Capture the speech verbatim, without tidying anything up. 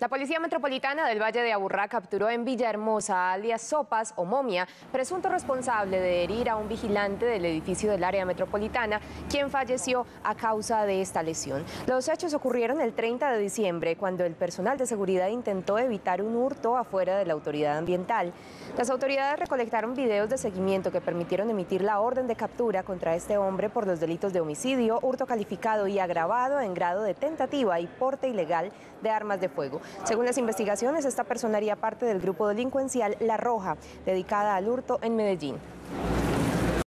La Policía Metropolitana del Valle de Aburrá capturó en Villa Hermosa, alias Sopas o Momia, presunto responsable de herir a un vigilante del edificio del Área Metropolitana, quien falleció a causa de esta lesión. Los hechos ocurrieron el treinta de diciembre, cuando el personal de seguridad intentó evitar un hurto afuera de la autoridad ambiental. Las autoridades recolectaron videos de seguimiento que permitieron emitir la orden de captura contra este hombre por los delitos de homicidio, hurto calificado y agravado en grado de tentativa y porte ilegal de armas de fuego. Según las investigaciones, esta persona haría parte del grupo delincuencial La Roja, dedicada al hurto en Medellín.